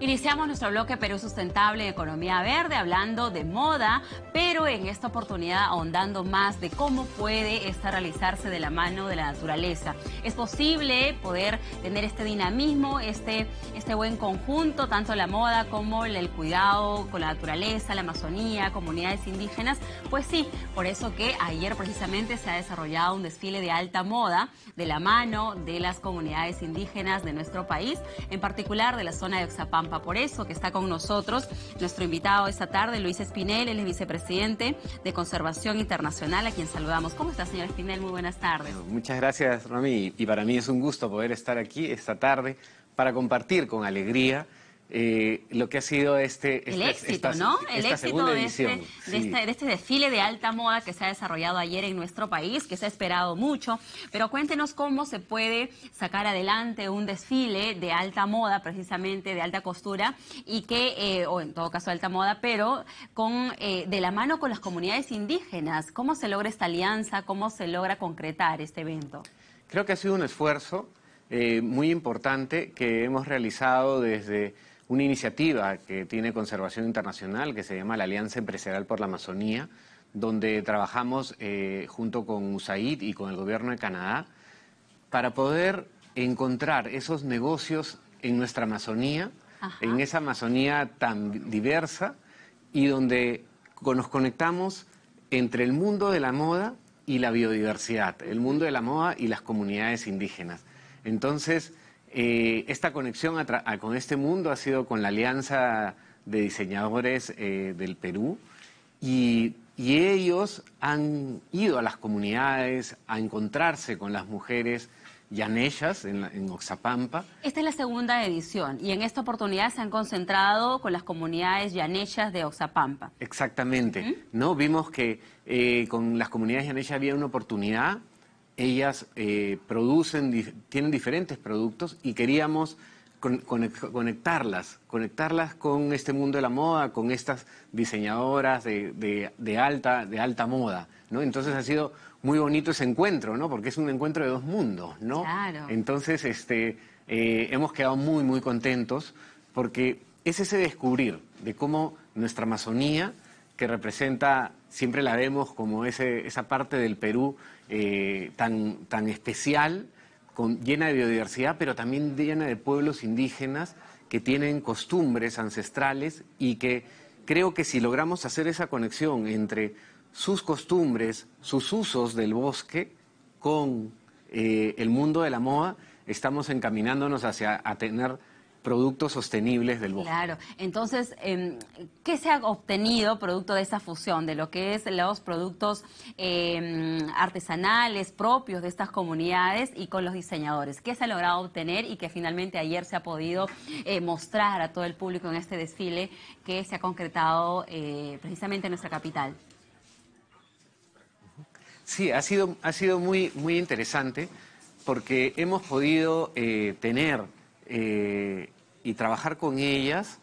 Iniciamos nuestro bloque Perú Sustentable en Economía Verde hablando de moda, pero en esta oportunidad ahondando más de cómo puede esta realizarse de la mano de la naturaleza. Es posible poder tener este dinamismo, este buen conjunto, tanto la moda como el cuidado con la naturaleza, la Amazonía, comunidades indígenas. Pues sí, por eso que ayer precisamente se ha desarrollado un desfile de alta moda de la mano de las comunidades indígenas de nuestro país, en particular de la zona de Oxapampa. Por eso que está con nosotros nuestro invitado esta tarde, Luis Espinel, él es vicepresidente de Conservación Internacional, a quien saludamos. ¿Cómo está, señor Espinel? Muy buenas tardes. Bueno, muchas gracias, Romy, y para mí es un gusto poder estar aquí esta tarde para compartir con alegría lo que ha sido el éxito de este desfile de alta moda que se ha desarrollado ayer en nuestro país, que se ha esperado mucho. Pero cuéntenos cómo se puede sacar adelante un desfile de alta moda, precisamente de alta costura, y que, o en todo caso alta moda, pero con de la mano con las comunidades indígenas. ¿Cómo se logra esta alianza? ¿Cómo se logra concretar este evento? Creo que ha sido un esfuerzo muy importante que hemos realizado desde una iniciativa que tiene Conservación Internacional, que se llama la Alianza Empresarial por la Amazonía, donde trabajamos junto con USAID y con el gobierno de Canadá para poder encontrar esos negocios en nuestra Amazonía, en esa Amazonía tan diversa, y donde nos conectamos entre el mundo de la moda y la biodiversidad, el mundo de la moda y las comunidades indígenas. Entonces, esta conexión con este mundo ha sido con la Alianza de Diseñadores del Perú, y ellos han ido a las comunidades a encontrarse con las mujeres Yaneshas en Oxapampa. Esta es la segunda edición y en esta oportunidad se han concentrado con las comunidades Yaneshas de Oxapampa. Exactamente, ¿no? Vimos que con las comunidades Yaneshas había una oportunidad. Ellas tienen diferentes productos y queríamos conectarlas con este mundo de la moda, con estas diseñadoras de alta moda, ¿no? Entonces ha sido muy bonito ese encuentro, ¿no? Porque es un encuentro de dos mundos, ¿no? Claro. Entonces hemos quedado muy, muy contentos porque es ese descubrir de cómo nuestra Amazonía, que representa, siempre la vemos como esa parte del Perú tan especial, llena de biodiversidad, pero también llena de pueblos indígenas que tienen costumbres ancestrales, y que creo que si logramos hacer esa conexión entre sus costumbres, sus usos del bosque con el mundo de la moda, estamos encaminándonos a tener productos sostenibles del bosque. Claro. Entonces, ¿qué se ha obtenido producto de esa fusión, de lo que es los productos artesanales propios de estas comunidades y con los diseñadores? ¿Qué se ha logrado obtener y que finalmente ayer se ha podido mostrar a todo el público en este desfile que se ha concretado precisamente en nuestra capital? Sí, ha sido muy, muy interesante porque hemos podido tener y trabajar con ellas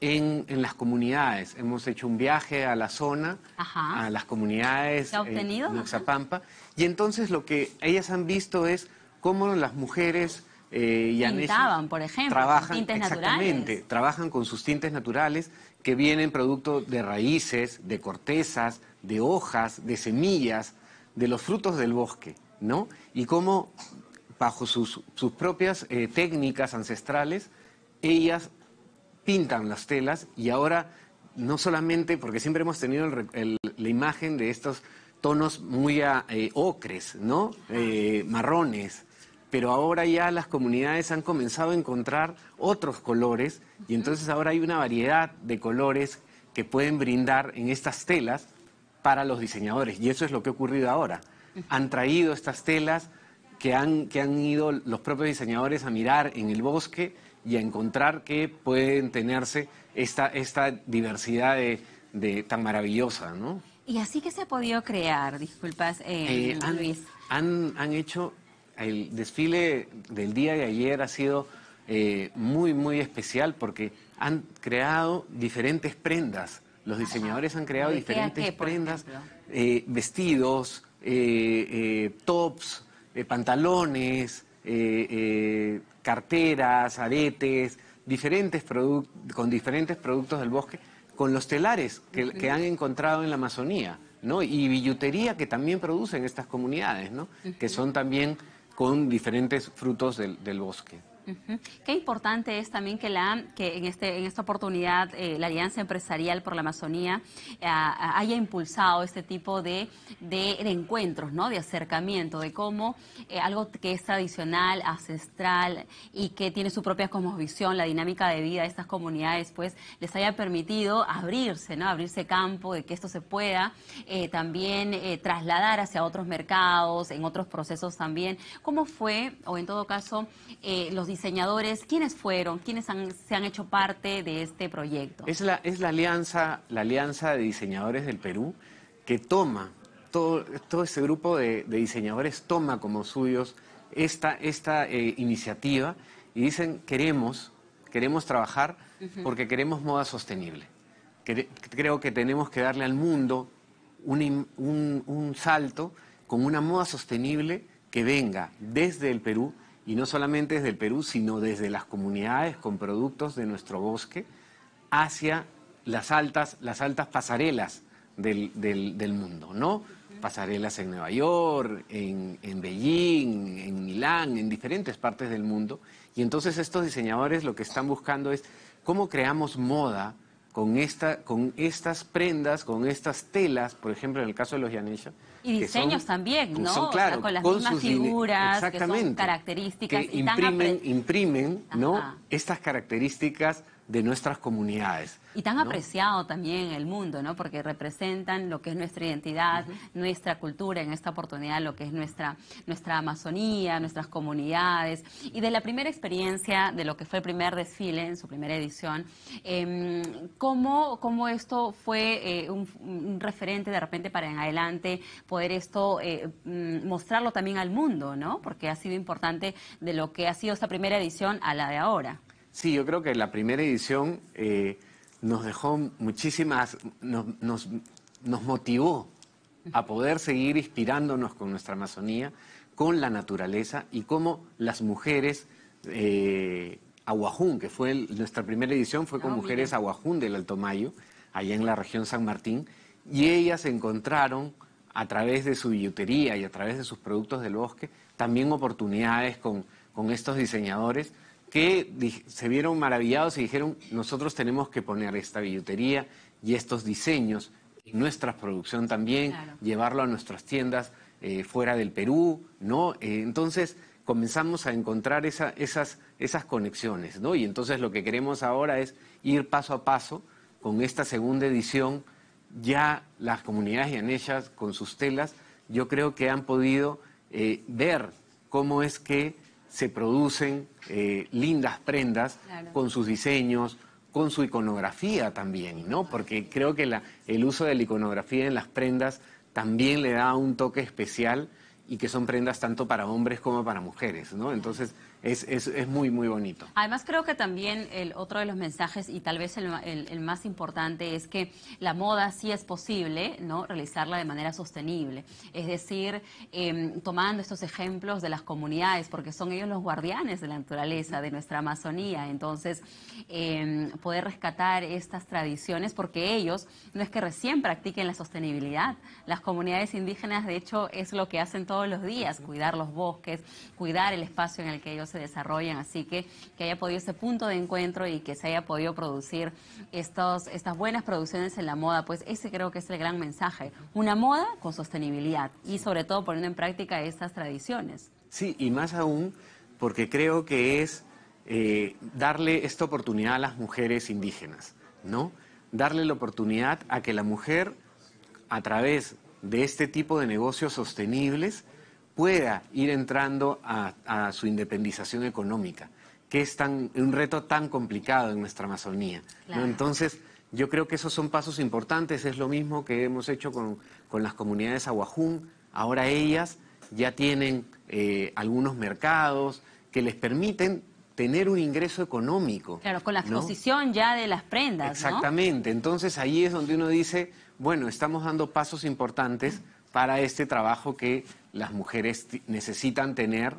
en las comunidades. Hemos hecho un viaje a la zona, a las comunidades de Oxapampa, y entonces lo que ellas han visto es cómo las mujeres Pintaban, por ejemplo, trabajan, tintes naturales. Trabajan con sus tintes naturales que vienen producto de raíces, de cortezas, de hojas, de semillas, de los frutos del bosque, ¿no? Y cómo, bajo sus propias técnicas ancestrales, ellas pintan las telas. Y ahora, no solamente, porque siempre hemos tenido la imagen de estos tonos muy ocres, ¿no? Marrones, pero ahora ya las comunidades han comenzado a encontrar otros colores, y entonces ahora hay una variedad de colores que pueden brindar en estas telas para los diseñadores, y eso es lo que ha ocurrido ahora. Han traído estas telas que han ido los propios diseñadores a mirar en el bosque y a encontrar que pueden tenerse esta diversidad tan maravillosa, ¿no? ¿Y así que se ha podido crear? Disculpas, Luis. Han hecho el desfile del día de ayer, ha sido muy, muy especial porque han creado diferentes prendas. Los diseñadores han creado diferentes prendas, vestidos, tops, pantalones, carteras, aretes, diferentes productos del bosque, con los telares que han encontrado en la Amazonía, ¿no? Y billutería que también producen estas comunidades, ¿no? Que son también con diferentes frutos del bosque. Qué importante es también que en esta oportunidad la Alianza Empresarial por la Amazonía haya impulsado este tipo de encuentros, ¿no? De acercamiento, de cómo algo que es tradicional, ancestral y que tiene su propia cosmovisión, la dinámica de vida de estas comunidades, pues les haya permitido abrirse, ¿no? Abrirse campo, de que esto se pueda también trasladar hacia otros mercados, en otros procesos también. ¿Cómo fue, o en todo caso, los diseñadores, quiénes fueron, quiénes se han hecho parte de este proyecto? Es la Alianza de Diseñadores del Perú, que toma, todo ese grupo de diseñadores toma como suyos esta iniciativa y dicen, queremos trabajar porque queremos moda sostenible. Creo que tenemos que darle al mundo un salto con una moda sostenible que venga desde el Perú, y no solamente desde el Perú, sino desde las comunidades con productos de nuestro bosque hacia las altas pasarelas del mundo, ¿no? Pasarelas en Nueva York, en Beijing, en Milán, en diferentes partes del mundo. Y entonces estos diseñadores lo que están buscando es cómo creamos moda con estas prendas, con estas telas, por ejemplo, en el caso de los Yanesha. Y diseños también, ¿no? Son, claro, o sea, con las mismas figuras, que son características. Que imprimen, ¿no? Estas características de nuestras comunidades. Y tan apreciado también en el mundo, ¿no? Porque representan lo que es nuestra identidad, nuestra cultura, en esta oportunidad lo que es nuestra Amazonía, nuestras comunidades. Y de la primera experiencia, de lo que fue el primer desfile, en su primera edición, ¿cómo esto fue un referente de repente para en adelante poder esto mostrarlo también al mundo, ¿no? Porque ha sido importante de lo que ha sido esta primera edición a la de ahora. Sí, yo creo que la primera edición nos dejó muchísimas, nos motivó a poder seguir inspirándonos con nuestra Amazonía, con la naturaleza y cómo las mujeres Awajún, que fue nuestra primera edición, fue con mujeres Awajún del Alto Mayo, allá en la región San Martín, y ellas encontraron a través de su billutería y a través de sus productos del bosque también oportunidades con estos diseñadores, que se vieron maravillados y dijeron, nosotros tenemos que poner esta billutería y estos diseños en nuestra producción también, claro, llevarlo a nuestras tiendas fuera del Perú, ¿no? Entonces comenzamos a encontrar esas conexiones, ¿no? Y entonces lo que queremos ahora es ir paso a paso con esta segunda edición. Ya las comunidades yaneshas con sus telas, yo creo que han podido ver cómo es que se producen lindas prendas, claro, con sus diseños, con su iconografía también, ¿no? Porque creo que el uso de la iconografía en las prendas también le da un toque especial y que son prendas tanto para hombres como para mujeres, ¿no? Entonces es muy, muy bonito. Además, creo que también el otro de los mensajes, y tal vez el más importante, es que la moda sí es posible, ¿no? Realizarla de manera sostenible. Es decir, tomando estos ejemplos de las comunidades, porque son ellos los guardianes de la naturaleza, de nuestra Amazonía. Entonces, poder rescatar estas tradiciones, porque ellos no es que recién practiquen la sostenibilidad. Las comunidades indígenas, de hecho, es lo que hacen todos los días, cuidar los bosques, cuidar el espacio en el que ellos se desarrollan, así que haya podido ese punto de encuentro y que se haya podido producir estas buenas producciones en la moda, pues ese creo que es el gran mensaje, una moda con sostenibilidad y sobre todo poniendo en práctica estas tradiciones. Sí, y más aún porque creo que es darle esta oportunidad a las mujeres indígenas, ¿no? Darle la oportunidad a que la mujer, a través de este tipo de negocios sostenibles, pueda ir entrando a su independización económica, que es un reto tan complicado en nuestra Amazonía, claro, ¿no? Entonces, yo creo que esos son pasos importantes. Es lo mismo que hemos hecho con las comunidades Awajún. Ahora ellas ya tienen algunos mercados que les permiten tener un ingreso económico. Claro, con la exposición, ¿no?, ya de las prendas. Exactamente. ¿No? Entonces, ahí es donde uno dice, bueno, estamos dando pasos importantes para este trabajo que las mujeres necesitan tener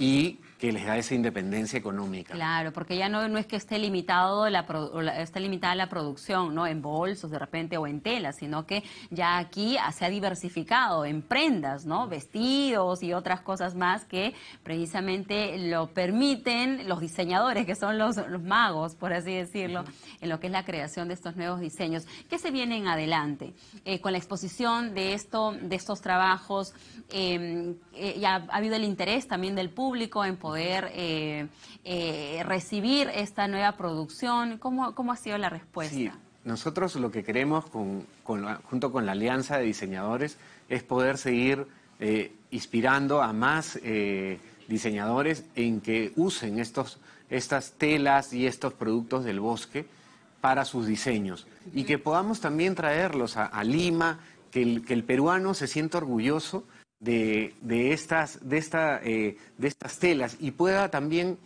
y que les da esa independencia económica. Claro, porque ya no es que esté limitado esté limitada la producción, ¿no?, en bolsos de repente o en telas, sino que ya aquí se ha diversificado en prendas, ¿no?, vestidos y otras cosas más que precisamente lo permiten los diseñadores, que son los magos, por así decirlo, en lo que es la creación de estos nuevos diseños. ¿Qué se viene en adelante? Con la exposición de estos trabajos, ya ha habido el interés también del público en poder recibir esta nueva producción. ¿Cómo ha sido la respuesta? Sí, nosotros lo que queremos junto con la Alianza de Diseñadores es poder seguir inspirando a más diseñadores en que usen estas telas y estos productos del bosque para sus diseños. Y que podamos también traerlos a Lima, que el peruano se sienta orgulloso de estas telas y pueda también,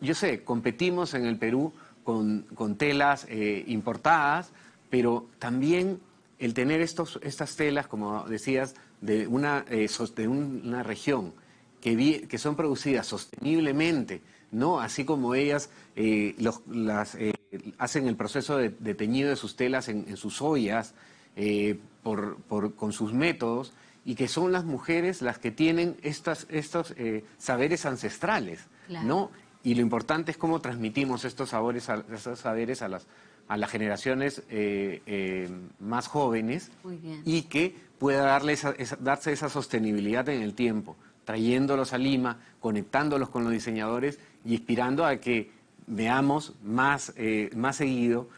yo sé, competimos en el Perú con telas importadas, pero también el tener estas telas, como decías, de una región que son producidas sosteniblemente, ¿no? Así como ellas hacen el proceso de teñido de sus telas en sus ollas, con sus métodos, y que son las mujeres las que tienen estos saberes ancestrales, claro, ¿no? Y lo importante es cómo transmitimos estos saberes a las generaciones más jóvenes. Muy bien. Y que pueda darse esa sostenibilidad en el tiempo, trayéndolos a Lima, conectándolos con los diseñadores y inspirando a que veamos más seguido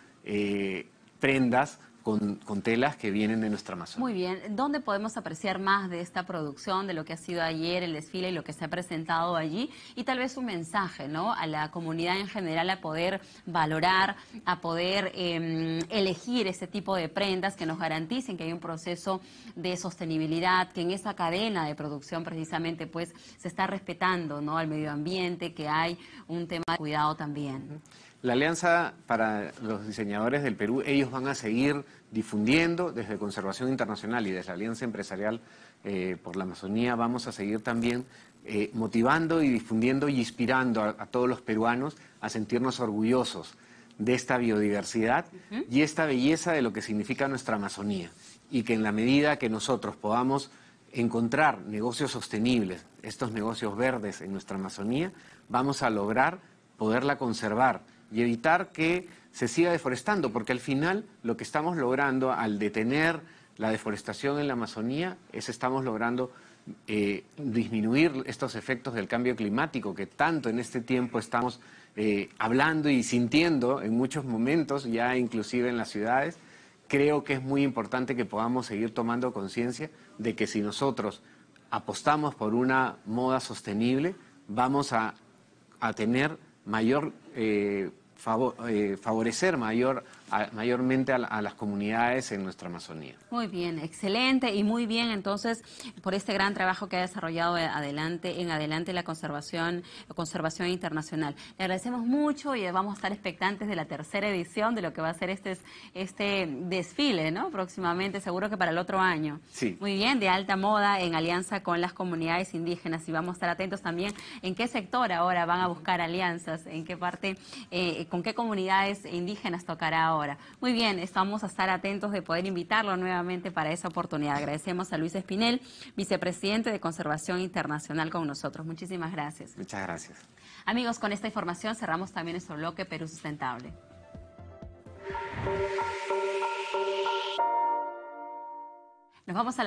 prendas con telas que vienen de nuestra Amazonía. Muy bien. ¿Dónde podemos apreciar más de esta producción, de lo que ha sido ayer el desfile y lo que se ha presentado allí? Y tal vez un mensaje, ¿no?, a la comunidad en general a poder valorar, a poder elegir ese tipo de prendas que nos garanticen que hay un proceso de sostenibilidad, que en esa cadena de producción precisamente pues se está respetando, ¿no?, al medio ambiente, que hay un tema de cuidado también. La Alianza para los Diseñadores del Perú, ellos van a seguir difundiendo desde Conservación Internacional y desde la Alianza Empresarial por la Amazonía. Vamos a seguir también motivando y difundiendo y inspirando a todos los peruanos a sentirnos orgullosos de esta biodiversidad y esta belleza de lo que significa nuestra Amazonía. Y que en la medida que nosotros podamos encontrar negocios sostenibles, estos negocios verdes en nuestra Amazonía, vamos a lograr poderla conservar y evitar que se siga deforestando, porque al final lo que estamos logrando al detener la deforestación en la Amazonía estamos logrando disminuir estos efectos del cambio climático que tanto en este tiempo estamos hablando y sintiendo en muchos momentos, ya inclusive en las ciudades. Creo que es muy importante que podamos seguir tomando conciencia de que si nosotros apostamos por una moda sostenible, vamos a tener favorecer mayormente a las comunidades en nuestra Amazonía. Muy bien, excelente y muy bien entonces por este gran trabajo que ha desarrollado en adelante la Conservación Internacional. Le agradecemos mucho y vamos a estar expectantes de la tercera edición de lo que va a ser este desfile, ¿no?, próximamente, seguro que para el otro año. Sí. Muy bien, de alta moda en alianza con las comunidades indígenas, y vamos a estar atentos también en qué sector ahora van a buscar alianzas, en qué parte, con qué comunidades indígenas tocará ahora. Muy bien, estamos a estar atentos de poder invitarlo nuevamente para esa oportunidad. Agradecemos a Luis Espinel, vicepresidente de Conservación Internacional, con nosotros. Muchísimas gracias. Muchas gracias. Amigos, con esta información cerramos también nuestro bloque Perú Sustentable. Nos vamos a la